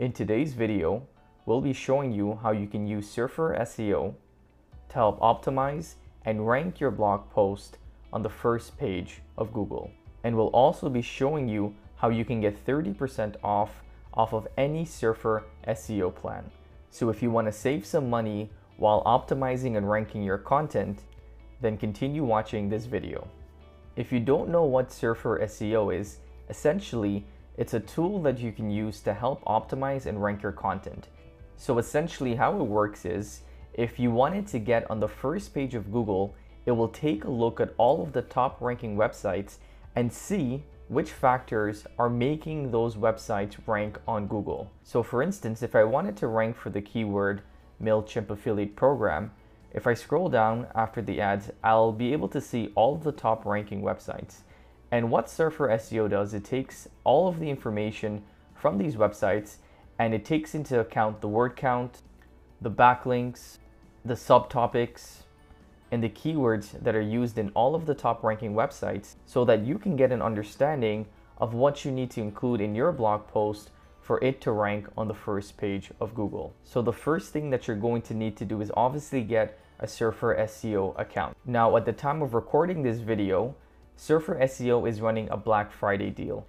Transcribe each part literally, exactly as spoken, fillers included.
In today's video, we'll be showing you how you can use Surfer S E O to help optimize and rank your blog post on the first page of Google. And we'll also be showing you how you can get thirty percent off off of any Surfer S E O plan. So if you want to save some money while optimizing and ranking your content, then continue watching this video. If you don't know what Surfer S E O is, essentially, it's a tool that you can use to help optimize and rank your content. So essentially how it works is, if you wanted to get on the first page of Google, it will take a look at all of the top ranking websites and see which factors are making those websites rank on Google. So for instance, if I wanted to rank for the keyword MailChimp affiliate program, if I scroll down after the ads, I'll be able to see all of the top ranking websites. And what Surfer S E O does, it takes all of the information from these websites and it takes into account the word count, the backlinks, the subtopics, and the keywords that are used in all of the top ranking websites so that you can get an understanding of what you need to include in your blog post for it to rank on the first page of Google. So the first thing that you're going to need to do is obviously get a Surfer S E O account. Now, at the time of recording this video, Surfer S E O is running a Black Friday deal,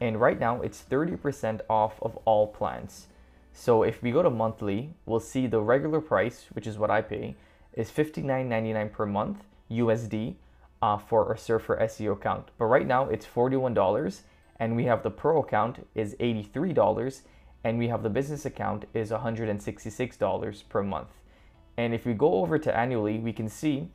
and right now it's thirty percent off of all plans. So if we go to monthly, we'll see the regular price, which is what I pay, is fifty-nine ninety-nine per month U S D uh, for a Surfer S E O account. But right now it's forty-one dollars, and we have the Pro account is eighty-three dollars, and we have the business account is one hundred sixty-six dollars per month. And if we go over to annually, we can see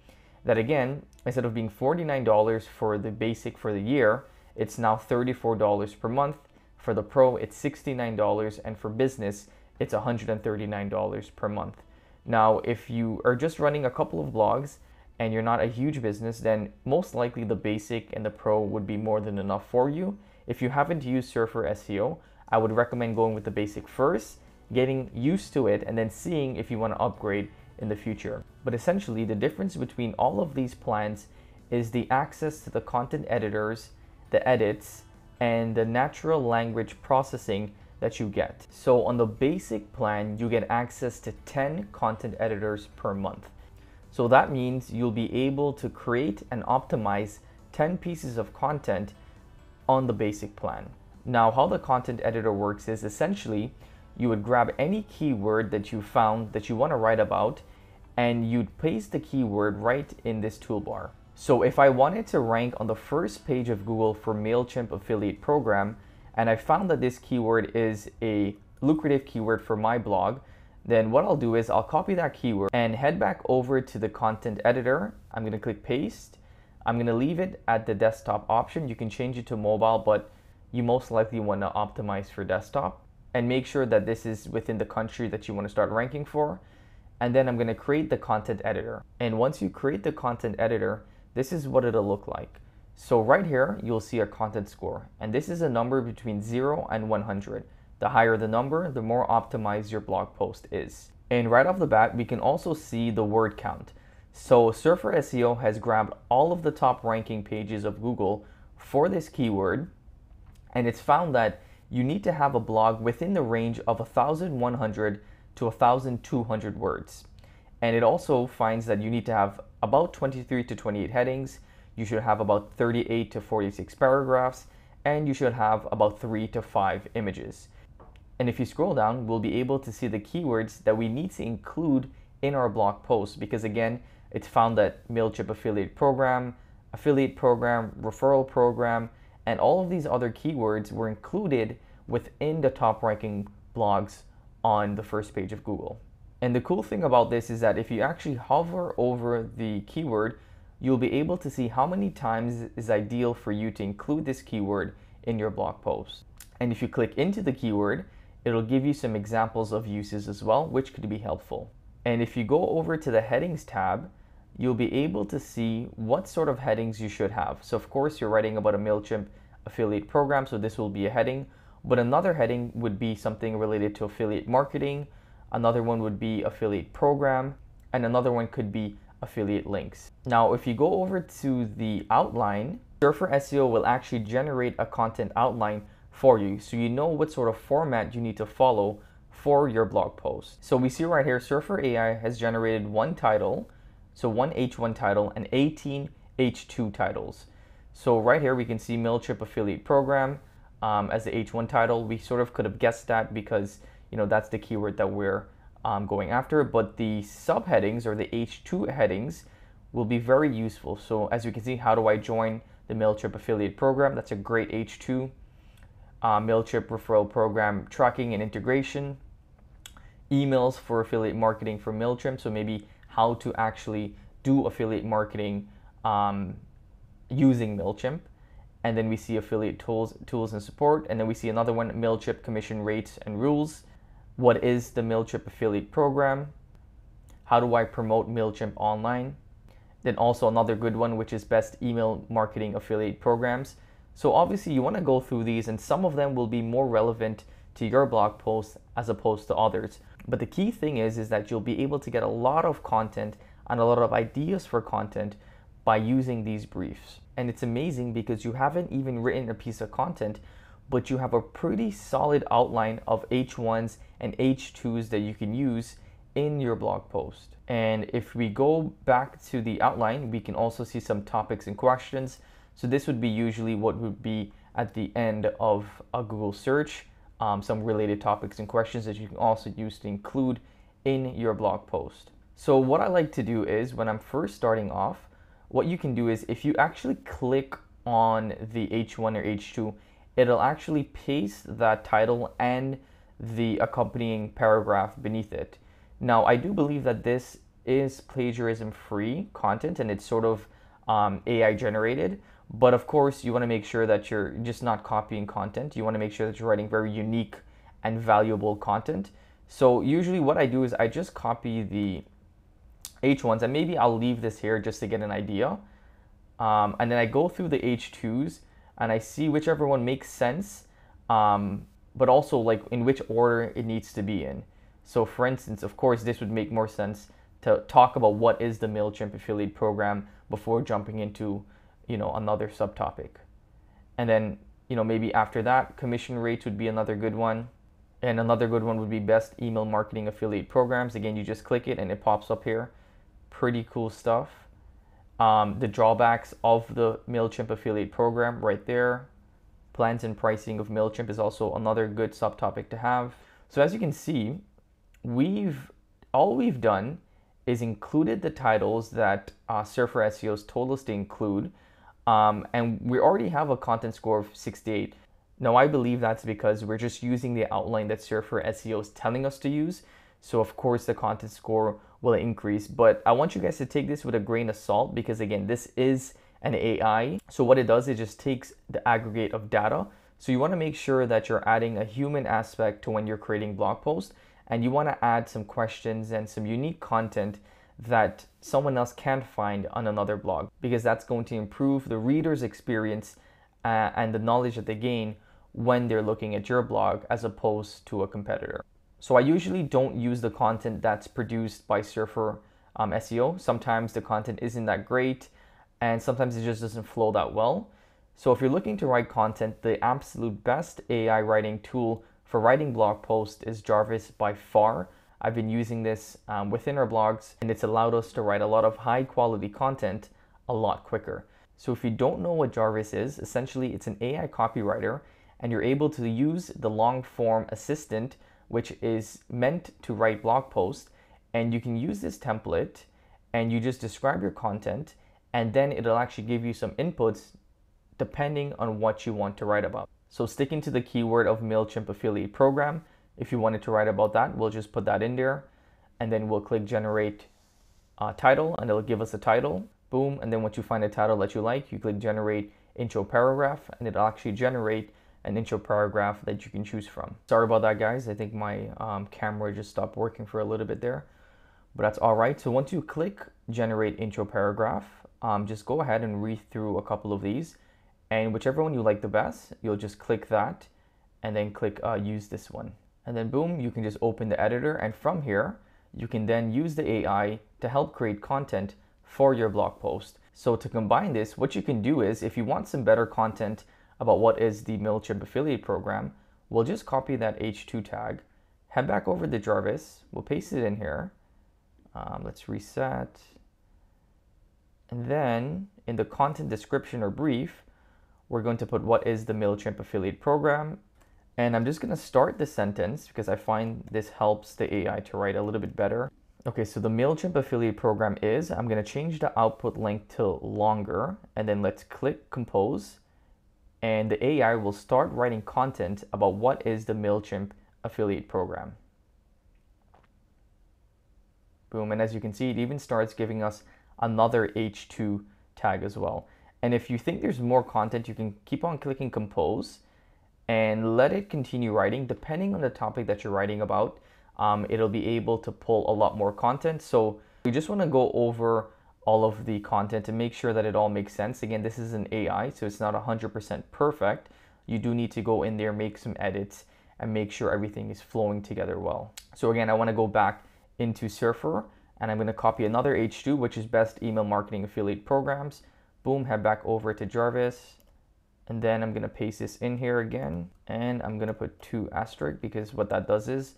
that again, instead of being forty-nine dollars for the basic for the year, it's now thirty-four dollars per month. For the Pro, it's sixty-nine dollars, and for business, it's one hundred thirty-nine dollars per month. Now, if you are just running a couple of blogs and you're not a huge business, then most likely the basic and the Pro would be more than enough for you. If you haven't used Surfer S E O, I would recommend going with the basic first, getting used to it, and then seeing if you want to upgrade in the future. But essentially the difference between all of these plans is the access to the content editors, the edits, and the natural language processing that you get. So on the basic plan, you get access to ten content editors per month. So that means you'll be able to create and optimize ten pieces of content on the basic plan. Now, how the content editor works is essentially you would grab any keyword that you found that you want to write about, and you'd paste the keyword right in this toolbar. So if I wanted to rank on the first page of Google for MailChimp affiliate program, and I found that this keyword is a lucrative keyword for my blog, then what I'll do is I'll copy that keyword and head back over to the content editor. I'm going to click paste. I'm going to leave it at the desktop option. You can change it to mobile, but you most likely want to optimize for desktop. And make sure that this is within the country that you want to start ranking for. And then I'm going to create the content editor. And once you create the content editor, this is what it'll look like. So right here, you'll see a content score. And this is a number between zero and one hundred. The higher the number, the more optimized your blog post is. And right off the bat, we can also see the word count. So Surfer S E O has grabbed all of the top ranking pages of Google for this keyword. And it's found that you need to have a blog within the range of one thousand one hundred to one thousand two hundred words. And it also finds that you need to have about twenty-three to twenty-eight headings, you should have about thirty-eight to forty-six paragraphs, and you should have about three to five images. And if you scroll down, we'll be able to see the keywords that we need to include in our blog post, because again, it's found that MailChimp affiliate program, affiliate program, referral program, and all of these other keywords were included within the top ranking blogs on the first page of Google. And the cool thing about this is that if you actually hover over the keyword, you'll be able to see how many times is ideal for you to include this keyword in your blog post. And if you click into the keyword, it'll give you some examples of uses as well, which could be helpful. And if you go over to the headings tab, you'll be able to see what sort of headings you should have. So of course you're writing about a MailChimp affiliate program, so this will be a heading, but another heading would be something related to affiliate marketing, another one would be affiliate program, and another one could be affiliate links. Now, if you go over to the outline, Surfer S E O will actually generate a content outline for you, so you know what sort of format you need to follow for your blog post. So we see right here, Surfer A I has generated one title, so one H one title and eighteen H two titles. So right here we can see MailChimp affiliate program um, as the H one title. We sort of could have guessed that because, you know, that's the keyword that we're um, going after, but the subheadings or the H two headings will be very useful. So as you can see, how do I join the MailChimp affiliate program? That's a great H two. Uh, MailChimp referral program tracking and integration, emails for affiliate marketing for MailChimp, so maybe how to actually do affiliate marketing um, using MailChimp. And then we see affiliate tools tools and support, and then we see another one, MailChimp commission rates and rules. What is the MailChimp affiliate program? How do I promote MailChimp online? Then also another good one, which is best email marketing affiliate programs. So obviously you want to go through these, and some of them will be more relevant to your blog post as opposed to others. But the key thing is, is that you'll be able to get a lot of content and a lot of ideas for content by using these briefs. And it's amazing because you haven't even written a piece of content, but you have a pretty solid outline of H ones and H twos that you can use in your blog post. And if we go back to the outline, we can also see some topics and questions. So this would be usually what would be at the end of a Google search, um, some related topics and questions that you can also use to include in your blog post. So what I like to do is, when I'm first starting off, what you can do is if you actually click on the H one or H two, it'll actually paste that title and the accompanying paragraph beneath it. Now, I do believe that this is plagiarism-free content and it's sort of um, A I generated. But of course, you want to make sure that you're just not copying content. You want to make sure that you're writing very unique and valuable content. So usually what I do is I just copy the H ones, and maybe I'll leave this here just to get an idea. Um, and then I go through the H twos and I see whichever one makes sense, um, but also like in which order it needs to be in. So for instance, of course, this would make more sense to talk about what is the MailChimp affiliate program before jumping into, you know, another subtopic. And then, you know, maybe after that, commission rates would be another good one. And another good one would be best email marketing affiliate programs. Again, you just click it and it pops up here. Pretty cool stuff. Um, the drawbacks of the MailChimp affiliate program right there. Plans and pricing of MailChimp is also another good subtopic to have. So as you can see, we've all we've done is included the titles that uh, Surfer S E Os told us to include. Um, and we already have a content score of sixty-eight. Now, I believe that's because we're just using the outline that Surfer S E O is telling us to use. So of course the content score will increase, but I want you guys to take this with a grain of salt because again, this is an A I. So what it does, it just takes the aggregate of data. So you wanna make sure that you're adding a human aspect to when you're creating blog posts, and you wanna add some questions and some unique content that someone else can't find on another blog, because that's going to improve the reader's experience uh, and the knowledge that they gain when they're looking at your blog as opposed to a competitor. So I usually don't use the content that's produced by Surfer um, S E O. Sometimes the content isn't that great and sometimes it just doesn't flow that well. So if you're looking to write content, the absolute best A I writing tool for writing blog posts is Jarvis by far. I've been using this um, within our blogs, and it's allowed us to write a lot of high quality content a lot quicker. So if you don't know what Jarvis is, essentially it's an A I copywriter, and you're able to use the long form assistant, which is meant to write blog posts. And you can use this template and you just describe your content, and then it'll actually give you some inputs depending on what you want to write about. So sticking to the keyword of MailChimp affiliate program, if you wanted to write about that, we'll just put that in there, and then we'll click generate uh, title, and it'll give us a title, boom. And then once you find a title that you like, you click generate intro paragraph, and it'll actually generate an intro paragraph that you can choose from. Sorry about that, guys. I think my um, camera just stopped working for a little bit there, but that's all right. So once you click generate intro paragraph, um, just go ahead and read through a couple of these, and whichever one you like the best, you'll just click that and then click uh, use this one. And then boom, you can just open the editor. And from here, you can then use the A I to help create content for your blog post. So to combine this, what you can do is if you want some better content about what is the MailChimp affiliate program, we'll just copy that H two tag, head back over to Jarvis, we'll paste it in here. Um, let's reset. And then in the content description or brief, we're going to put what is the MailChimp affiliate program. And I'm just going to start the sentence because I find this helps the A I to write a little bit better. Okay, so the MailChimp affiliate program is, I'm going to change the output length to longer, and then let's click compose. And the A I will start writing content about what is the MailChimp affiliate program. Boom, and as you can see, it even starts giving us another H two tag as well. And if you think there's more content, you can keep on clicking compose and let it continue writing. Depending on the topic that you're writing about, um, it'll be able to pull a lot more content. So you just want to go over all of the content to make sure that it all makes sense. Again, this is an A I, so it's not one hundred percent perfect. You do need to go in there, make some edits, and make sure everything is flowing together well. So again, I want to go back into Surfer, and I'm going to copy another H two, which is best email marketing affiliate programs. Boom, head back over to Jarvis, and then I'm going to paste this in here again, and I'm going to put two asterisk because what that does is,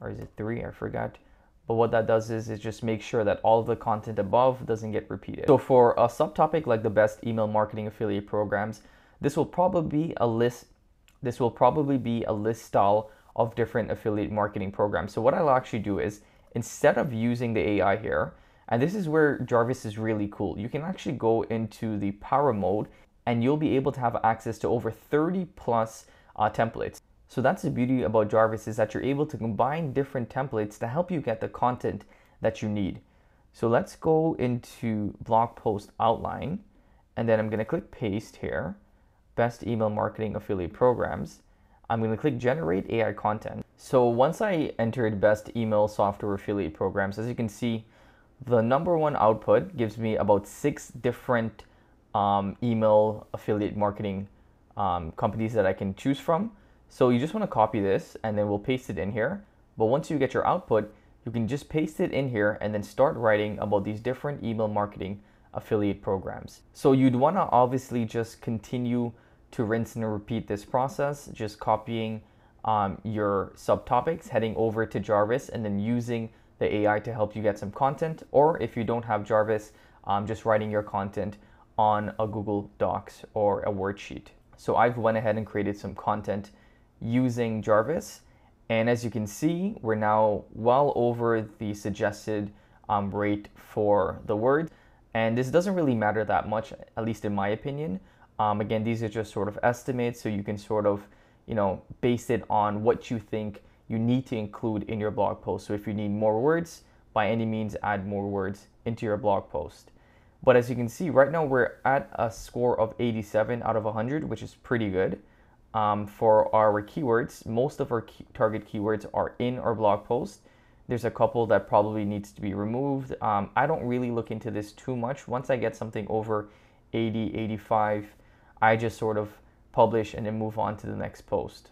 or is it three? I forgot. But what that does is, is just make sure that all the content above doesn't get repeated. So for a subtopic like the best email marketing affiliate programs, this will probably be a list. This will probably be a list style of different affiliate marketing programs. So what I'll actually do is, instead of using the A I here, and this is where Jarvis is really cool, you can actually go into the power mode and you'll be able to have access to over thirty plus uh, templates. So that's the beauty about Jarvis, is that you're able to combine different templates to help you get the content that you need. So let's go into blog post outline, and then I'm going to click paste here, best email marketing affiliate programs. I'm going to click generate A I content. So once I entered best email software affiliate programs, as you can see, the number one output gives me about six different um, email affiliate marketing um, companies that I can choose from. So you just want to copy this and then we'll paste it in here. But once you get your output, you can just paste it in here and then start writing about these different email marketing affiliate programs. So you'd want to obviously just continue to rinse and repeat this process, just copying um, your subtopics, heading over to Jarvis, and then using the A I to help you get some content. Or if you don't have Jarvis, um, just writing your content on a Google Docs or a Word sheet. So I've went ahead and created some content using Jarvis. And as you can see, we're now well over the suggested um, rate for the words. And this doesn't really matter that much, at least in my opinion. Um, again, these are just sort of estimates, so you can sort of, you know, base it on what you think you need to include in your blog post. So if you need more words, by any means, add more words into your blog post. But as you can see, right now we're at a score of eighty-seven out of one hundred, which is pretty good. Um, for our keywords, most of our key target keywords are in our blog post. There's a couple that probably needs to be removed. Um, I don't really look into this too much. Once I get something over eighty, eighty-five, I just sort of publish and then move on to the next post.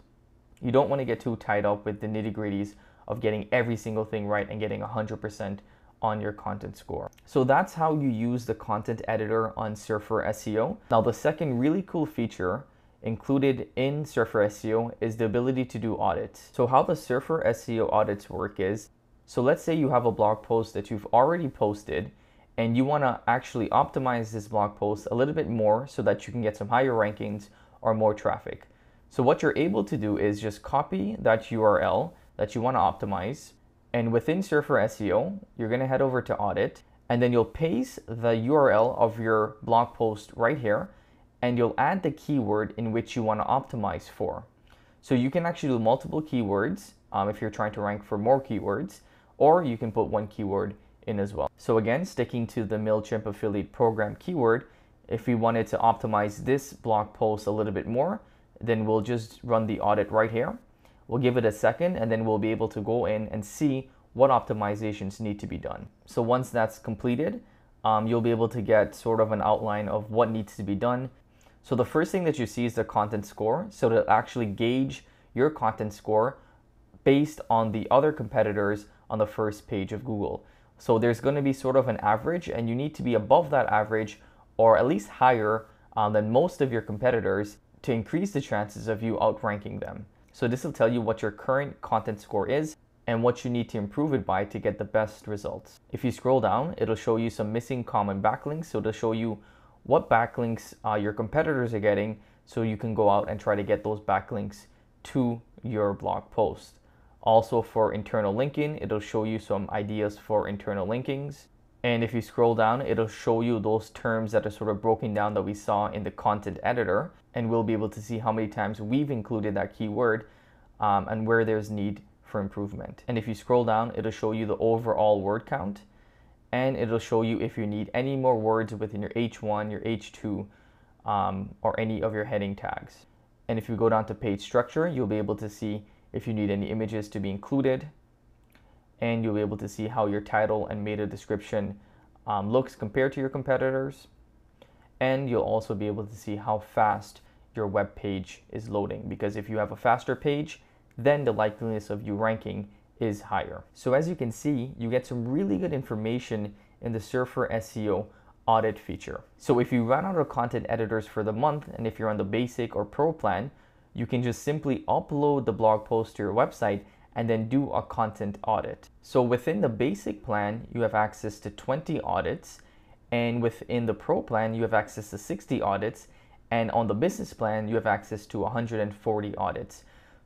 You don't want to get too tied up with the nitty-gritties of getting every single thing right and getting one hundred percent on your content score. So that's how you use the content editor on Surfer S E O. Now, the second really cool feature included in Surfer S E O is the ability to do audits. So how the Surfer S E O audits work is, so let's say you have a blog post that you've already posted and you want to actually optimize this blog post a little bit more so that you can get some higher rankings or more traffic. So what you're able to do is just copy that U R L that you want to optimize, and within Surfer S E O, you're going to head over to audit, and then you'll paste the U R L of your blog post right here, and you'll add the keyword in which you want to optimize for. So you can actually do multiple keywords um, if you're trying to rank for more keywords, or you can put one keyword in as well. So again, sticking to the MailChimp affiliate program keyword, if we wanted to optimize this blog post a little bit more, then we'll just run the audit right here. We'll give it a second and then we'll be able to go in and see what optimizations need to be done. So once that's completed, um, you'll be able to get sort of an outline of what needs to be done. So the first thing that you see is the content score. So to actually gauge your content score based on the other competitors on the first page of Google. So there's going to be sort of an average, and you need to be above that average or at least higher uh, than most of your competitors to increase the chances of you outranking them. So this will tell you what your current content score is and what you need to improve it by to get the best results. If you scroll down, it'll show you some missing common backlinks. So it'll show you what backlinks uh, your competitors are getting, so you can go out and try to get those backlinks to your blog post. Also for internal linking, it'll show you some ideas for internal linkings. And if you scroll down, it'll show you those terms that are sort of broken down that we saw in the content editor. And we'll be able to see how many times we've included that keyword um, and where there's need for improvement. And if you scroll down, it'll show you the overall word count. And it'll show you if you need any more words within your H one, your H two, um, or any of your heading tags. And if you go down to page structure, you'll be able to see if you need any images to be included. And you'll be able to see how your title and meta description um, looks compared to your competitors. And you'll also be able to see how fast your web page is loading, because if you have a faster page, then the likeliness of you ranking is higher. So as you can see, you get some really good information in the Surfer S E O audit feature. So if you run out of content editors for the month, and if you're on the basic or pro plan, you can just simply upload the blog post to your website and then do a content audit. So within the basic plan, you have access to twenty audits, and within the pro plan, you have access to sixty audits, and on the business plan, you have access to one hundred forty audits.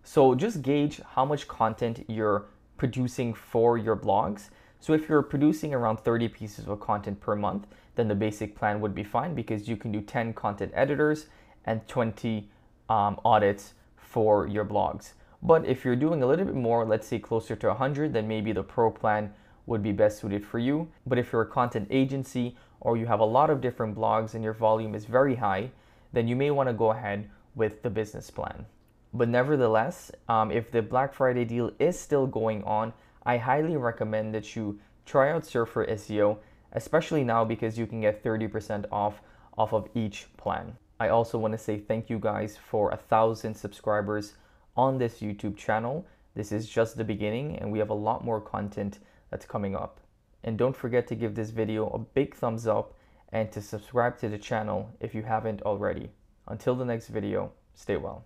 So just gauge how much content you're producing for your blogs. So if you're producing around thirty pieces of content per month, then the basic plan would be fine, because you can do ten content editors and twenty um, audits for your blogs. But if you're doing a little bit more, let's say closer to one hundred, then maybe the pro plan would be best suited for you. But if you're a content agency or you have a lot of different blogs and your volume is very high, then you may want to go ahead with the business plan. But nevertheless, um, if the Black Friday deal is still going on, I highly recommend that you try out Surfer S E O, especially now, because you can get thirty percent off off of each plan. I also want to say thank you guys for a thousand subscribers on this YouTube channel. This is just the beginning, and we have a lot more content that's coming up. And don't forget to give this video a big thumbs up and to subscribe to the channel if you haven't already. Until the next video, stay well.